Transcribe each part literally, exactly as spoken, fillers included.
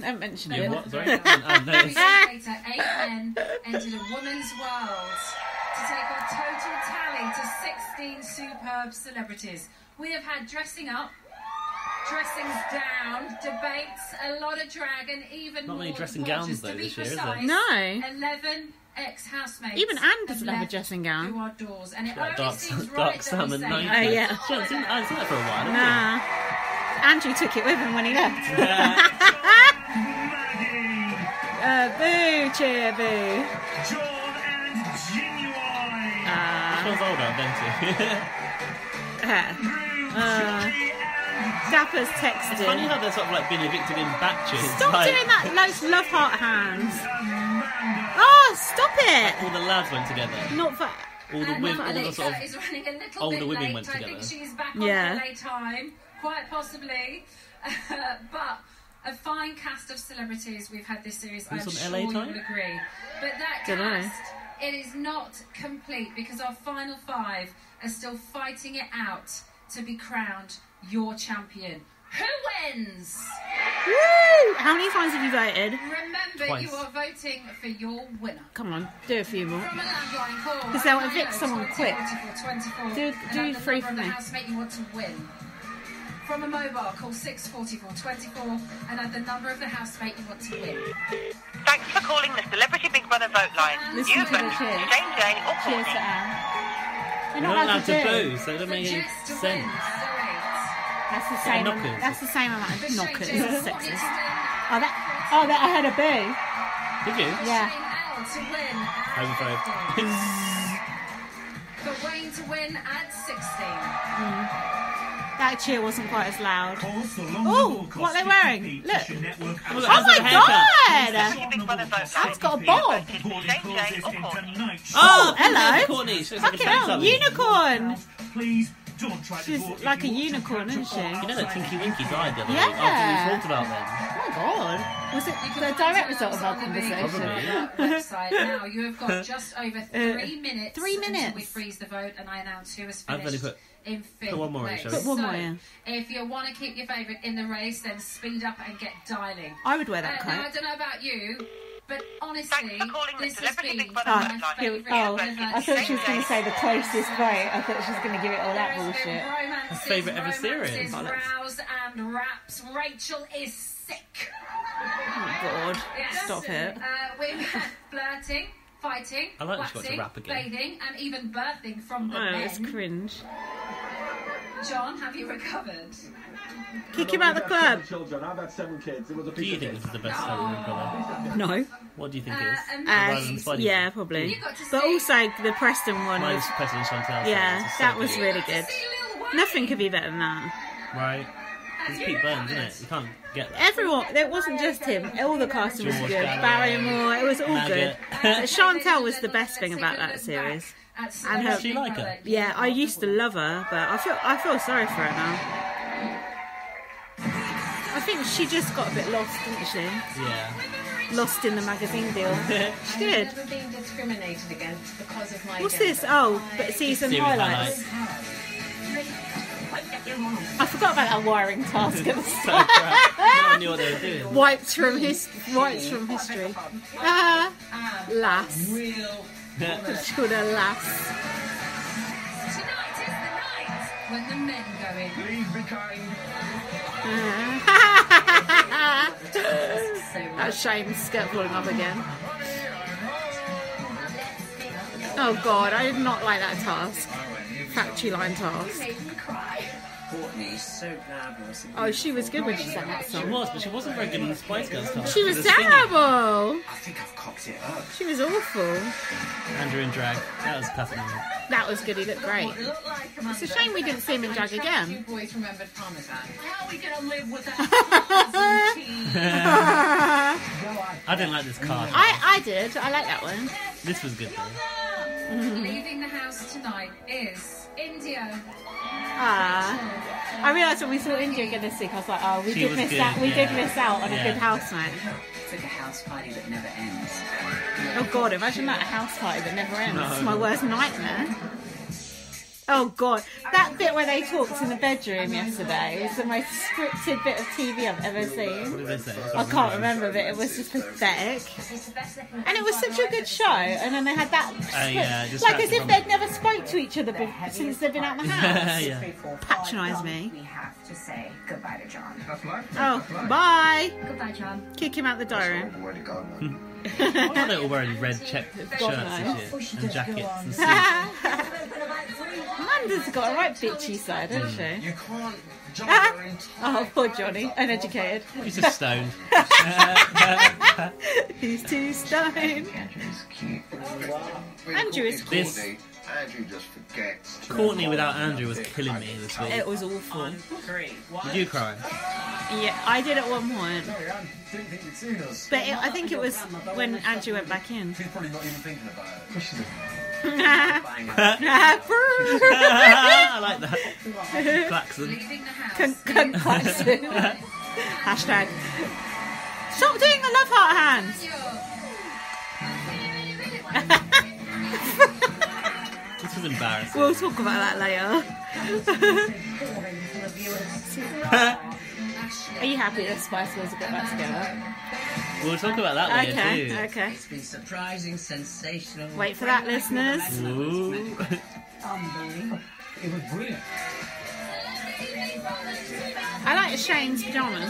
don't mention it. What, sorry? Presentator eight men entered a woman's world to take our total tally to sixteen superb celebrities. We have had dressing up, dressings down, debates, a lot of drag, and even not many dressing gorgeous, gowns though this year, precise, is there? No. Eleven ex-housemates. Even Anne doesn't have a dressing gown. Who are doors, and it like dark, seems dark right salmon night. Oh yeah. She hasn't seen that for a while. Nah. Andrew took it with him when he left. Yeah. uh, boo, cheer, boo. John and Genuine. Uh, Which one's older, Ben too? Uh, Zappa's texting. It's funny how they're sort of like being evicted in batches. Stop like... doing that nice love heart hands. Oh, stop it! Like all the lads went together. Not for all the uh, women. All the sort of older bit women late. Went together. I think she's back on yeah. L A time, quite possibly. Uh, but a fine cast of celebrities we've had this series. I'm sure L A time? You would agree. But that Don't cast, know. It is not complete because our final five are still fighting it out to be crowned your champion. Who wins? Woo! How many times have you voted? Remember, Twice. You are voting for your winner. Come on, do a few more. From a landline call. Because they'll evict someone quick. twenty-four, twenty-four, do do three for me. Housemate you want to win. From a mobile, call six four four two four and add the number of the housemate you want to win. Thanks for calling the Celebrity Big Brother vote line. Listen you vote for Jane Jane or Courtney. Cheers to Anne. They're not allowed to boo, so it doesn't make any sense. That's the same. Yeah, on, that's the same amount of knockers. Sexist. Oh, that. Oh, that I had a boo. Did you? Yeah. Homophobe. For Wayne to win at sixteen. Mm. That cheer wasn't quite as loud. Oh, what they're wearing! Look. Oh my God! That's got a bob. Oh, hello. Fucking hell, unicorn. She's like a unicorn, isn't she? You know that Tinky Winky died the other yeah. week after we talked about them. Oh my God! Was it the direct result of our conversation? Probably. Now you have got just over three minutes. Three minutes. We freeze the vote, and I announce who is finished. In fifth Put one more in, shall we? Put one so, more in. If you want to keep your favourite in the race, then speed up and get dialing. I would wear that uh, coat. Now, I don't know about you, but honestly, this has been my favourite. Oh, I thought she was going to say the closest vote. I thought she was going to give it all that bullshit. My favourite ever series. Rows and raps. Rachel is sick. Oh, God. Yes. Stop it. Uh, we've had flirting. Fighting, I like waxing, she got to rap again. Bathing, and even birthing from the oh, men. It's cringe. John, have you recovered? Kick him out the club. Children. I've had seven kids. It was a do you think this is the best oh. seven? No. What do you think uh, it is? Uh, yeah, probably. But also the Preston one. Was, Preston Chantel. Yeah, that was really good. Nothing could be better than that. Right. It's Pete Burns, isn't it? You can't get that. Everyone, it wasn't just him. All the casting was good. Barrymore, it was all Maggot. good. Chantel was the best thing about that series. And her, did you like her? Yeah, I used to love her, but I feel I feel sorry for her now. I think she just got a bit lost, didn't she? Yeah. Lost in the magazine deal. She did. I've never been discriminated against because of my What's this? Oh, but season highlights. I forgot about that wiring task at the start. I knew what they were doing. Wipes from, his, wipes from history. Ah, uh, lass. It's called a lass. Tonight is the night when the men go in. Leave behind. That's Shane's skirt falling up again. Oh God, I did not like that task. Factory line task. Oh, she was good when she sang that song. She was, but she wasn't very good on the Spice Girls song. She was terrible. I think I've cocked it up. She was awful. Andrew in drag. That was cutting. That was good. He looked great. It's a shame we didn't see him in drag again. How are we gonna live with that? I didn't like this card. I I did. I like that one. This was good though. Leaving the house tonight is India. Ah, I realised when we saw India again this week, I was like, oh, we she did miss good, out. We yeah. did miss out on yeah. a good house night. It's like a house party that never ends. Oh God, imagine that, a house party that never ends. No. It's my worst nightmare. Oh God, that bit where they talked in the bedroom yesterday is the most scripted bit of T V I've ever seen. What did they say? I can't remember, but it was just pathetic. And it was such a good show, and then they had that, uh, yeah, just like as if they'd never spoke to each other before, since they've been out of the house. Yeah. Patronise me. We have to say goodbye to John. Oh, bye. Goodbye, John. Kick him out the diary room. Why are they all wearing red check shirts and shit, and jackets and stuff? Amanda's got a right bitchy side, hasn't mm. she? You can't jump your entire oh, poor Johnny, uneducated. He's just stoned. He's too stoned. Andrew's cute. Andrew is cute. This Andrew just forgets. Courtney without Andrew was killing me this week. It was awful. Did you cry? Yeah, I did at one point. But it, I think it was when Andrew went back in. She's probably not even thinking about it. I like that. Klaxon. Klaxon. Hashtag. Stop doing the love heart hands. This was embarrassing. We'll talk about that later. Are you happy that Spice Girls have got back together? We'll talk about that later okay, too. Okay. It's been surprising, sensational. Wait for that, listeners. Ooh. Unbelievable. It was brilliant. I like Shane's pyjamas.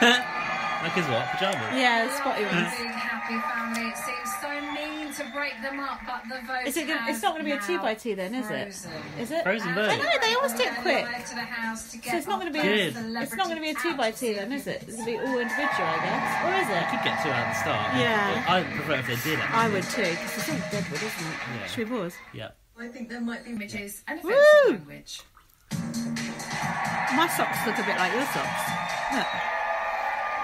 Like his what? Pyjamas? Yeah, the spotty ones. Happy family. It seems so mean to break them up, but the vote is it gonna, it's not going to be a two by two then, is frozen. It? Is it? Frozen vote. I know they always do it quick. So it's not going to be. A, it's not going to be a two by two then, is it? It's going to be all individual, I guess. Or is it? You could get two out of the start. Yeah. I would prefer if they did. Actually. I would too, because it's all Deadwood, isn't it? Yeah. Should we pause? Yeah. I think there might be images and offensive language. My socks look a bit like your socks. Look.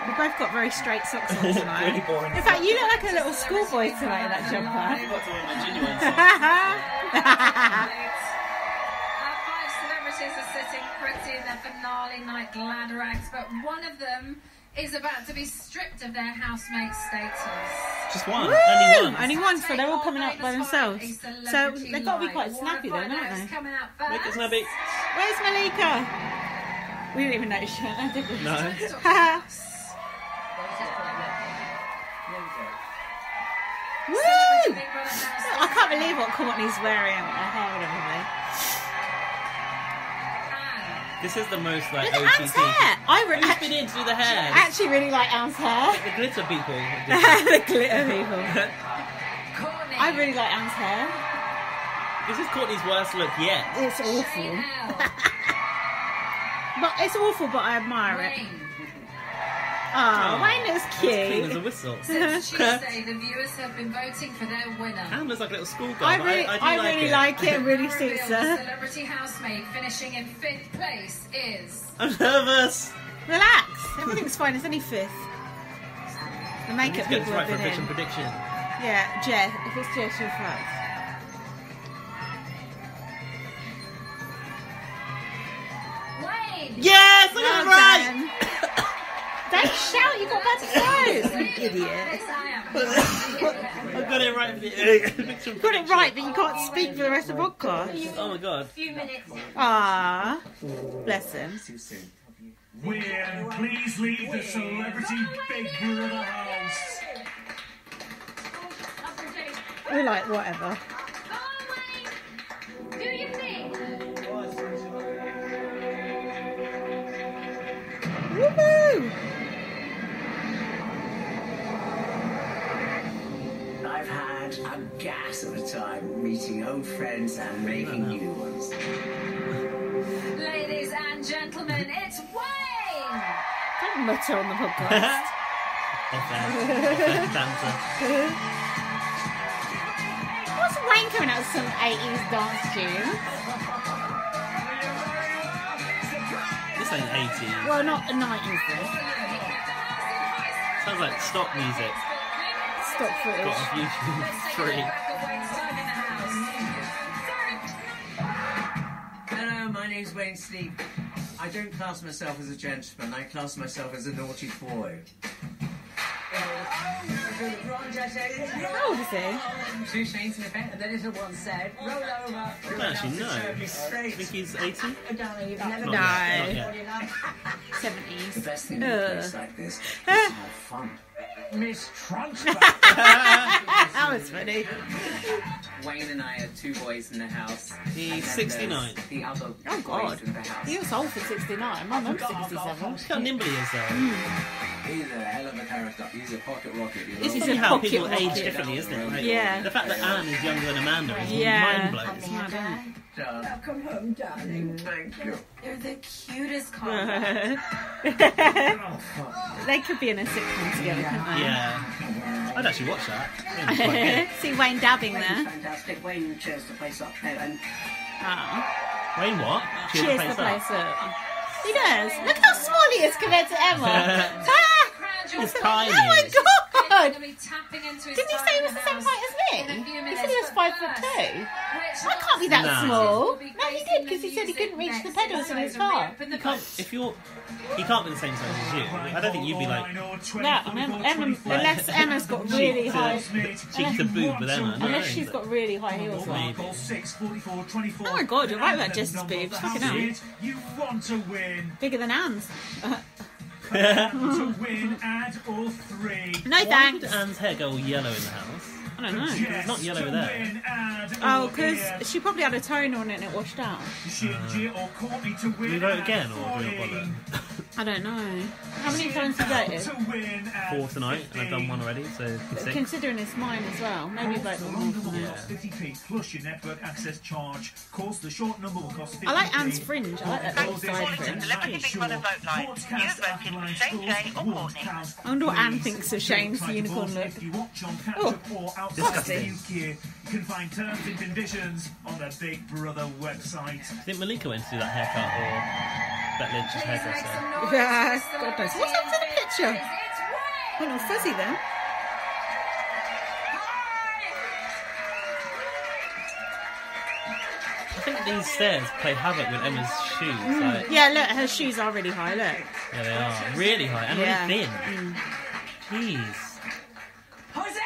We've both got very straight socks on tonight. Really boring. In fact, you look like a little schoolboy tonight in that jumper. I've got to wear my genuine socks. Our five celebrities are sitting pretty in their finale night ladder acts, but one of them is about to be stripped of their housemate status. Just one? Woo! Only one? Only one, so they're all coming out by themselves. So they've got to be quite snappy then, aren't they? Malika's snappy. Where's Malika? We didn't even notice her, did we? No. Woo! I can't believe what Courtney's wearing and her hair and everything. This is the most like O T T. I really Who's been in to do the hair. I actually really like Anne's hair. The glitter people. The glitter people. I really like Anne's hair. This is Courtney's worst look yet. It's awful. But it's awful, but I admire it. Oh, mine looks cute. It's clean as a whistle. Since Tuesday, the viewers have been voting for their winner. Anne looks like a little schoolgirl. I really, I, I, I like really it. like it. It really suits her. Celebrity housemate finishing in fifth place is. I'm nervous. Relax. Everything's fine. It's only fifth. The makeup people have been in. Prediction. Yeah, Jess. If it's Jess, you're first. Wayne. Yes, I got it right. Don't shout, you got bad clothes! You idiot. I got it right for the... You got it right, but you can't speak for the rest of the podcast. Oh my god. Ah, bless him. Weird, please leave the Celebrity Big Brother house. We're like, whatever. Woohoo! I've had a gas of a time meeting old friends and making new ones. Ladies and gentlemen, it's Wayne! Don't mutter on the podcast. What's Wayne coming out of some eighties dance tune? This ain't eighties. Well, not the nineties though. Sounds like stock music. Got off YouTube free. Hello, my name's Wayne Sleep. I don't class myself as a gentleman, I class myself as a naughty boy. How old is he? Two shades in a bed, and then it one said, roll over. Actually, no. I think he's eighty? No, you've never died. seventies. The best thing in a place like this is to have fun. Miss Trunchbull. That was funny. Wayne and I are two boys in the house. He's sixty-nine. The other oh god, in the house. He was old for sixty-nine. My mum's sixty-seven. Look how nimble he is though. Mm. He's a hell of a character. He's a pocket rocket. This is how people rocket. age differently, isn't it? Right? Yeah. The fact that Anne is younger than Amanda is yeah. mind blowing. Welcome home, darling. Thank you. They're the cutest couple. They could be in a sitcom together, yeah. couldn't they? Yeah. I'd actually watch that. See Wayne dabbing Wayne's there. Fantastic. Wayne cheers the place up. And... Oh. Wayne what? Cheers, cheers the place, the place up. up. He does. Look how small he is compared to Emma. He's tiny. Oh my god! Didn't he say he was the same height as me? He said he was five foot two. That can't be that no. small. No, he did, because he said he couldn't reach the pedals in his car. He can't, if you're, he can't be the same size as you. I don't think you'd be like... No, I'm Emma, Emma, unless Emma's got really high... She's the boob with Emma. Unless she's got really high heels on. Oh my god, you're right about Jess's boobs. Fucking hell. Bigger than Anne's. to win at all three. No thanks. Why did Anne's hair go all yellow in the house? I don't know. It's not yellow there. Oh, because she probably had a toner on it and it washed out. Uh, we vote again or do we not bother? I don't know. How many times have you voted? Four tonight, and I've done one already, so six. Considering it's mine as well, maybe vote for one. I like Anne's fringe. I like that little side fringe. Celebrity Big Brother vote night. You have voted for Shane, Jane, or Courtney. I wonder what Anne thinks of Shane's unicorn look. Oh, disgusting. You can find terms and conditions on the Big Brother website. I think Malika went to do that haircut or... That just hairdresser. Yeah, God knows. What's up to the picture? We're not fuzzy then. I think these stairs play havoc with Emma's shoes. Mm. Like. Yeah, look, her shoes are really high, look. Yeah, they are. Really high and yeah. really thin. Mm. Jeez. Jose!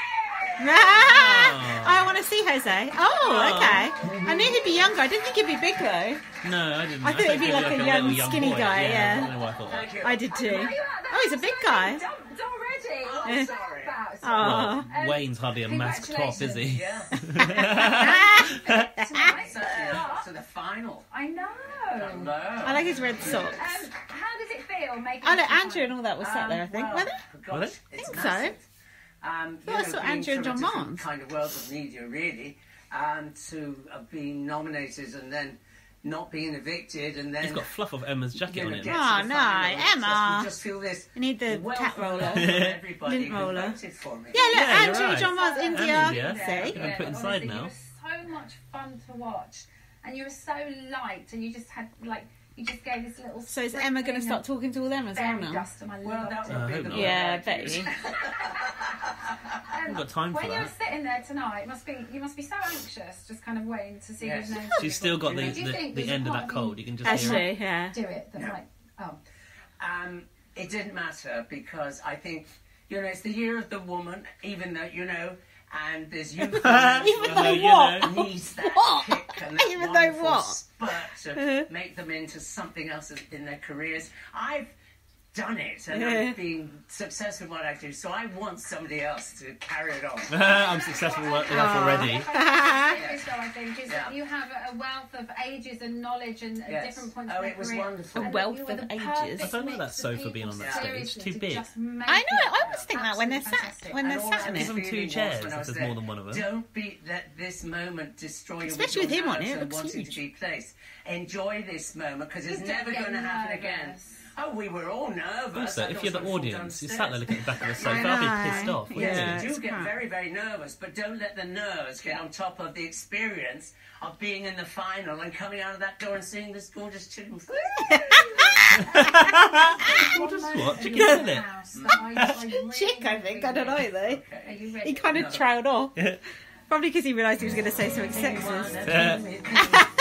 Oh. I want to see Jose. Oh, okay. I knew he'd be younger. I didn't think he'd be big though. No, I didn't. I, I thought it'd be like, like a, a young, young skinny boy. guy, yeah. yeah. I, don't know why I, thought that. I did too. Oh, he's a big guy. Already. Oh, sorry. Well, um, Wayne's hardly a mask top, is he? Yeah. Tonight, so to the final. I know. I like his red socks. Um, how does it feel making? Oh, look, Andrew and all that was sat there, I think. Um, well, were they? I think so. Um, you know, I saw Andrew and John Martin. Kind of world of media, really, um, to uh, being nominated and then not being evicted, and then he's got fluff of Emma's jacket you know, on it. Oh no, Emma! Just, just feel this. You need the cat roller, lint roller. For me. Yeah, look, yeah, Andrew, right. John Martin, India. And India. Yeah, see, I'm put inside honestly, now. You were so much fun to watch, and you were so light, and you just had like. You just gave this little so is Emma going to start talking to all them as well now? Well, that would uh, be the yeah, I bet you. um, I've got time for when that. When you're sitting there tonight, must be you must be so anxious, just kind of waiting to see yes. who's next. She's still got the, the, the end of that cold. You can just actually, hear it. yeah. Do it. That's no. like, oh. Um, it didn't matter because I think you know it's the year of the woman, even though you know. And there's you. Even though you what? Needs that what? Kick and that even though what? Spurt to make them into something else in their careers. I've done it and yeah. I've been successful in what I do, so I want somebody else to carry it on. I'm successful enough already. I think is that you have a wealth of ages and knowledge and yes. different points oh, of it was wonderful. A wealth of ages. I don't know that sofa being on that stage. Too big. I know. I always think that when they're sat, when they're sat in it. Give them two chairs. If there's more than one of us. Don't be let this moment destroy. Especially with him on it. It looks huge. Enjoy this moment because it's never going to happen again. Oh, we were all nervous. Also, if you're the audience, you sat there looking at the back of the sofa, I'd be pissed off. Yeah, you do get very, very nervous, but don't let the nerves get on top of the experience of being in the final and coming out of that door and seeing this gorgeous chicken. Gorgeous what? Chicken fillet? Chick, I think. I don't know, though. He kind of trailed off. Probably because he realised he was going to say something sexist.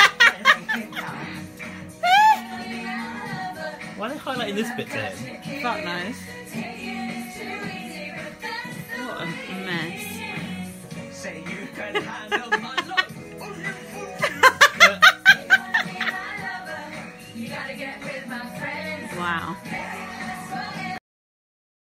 Why are they highlighting this bit then? That nice. What a mess. say you can handle my love. You gotta get with my friends. Wow.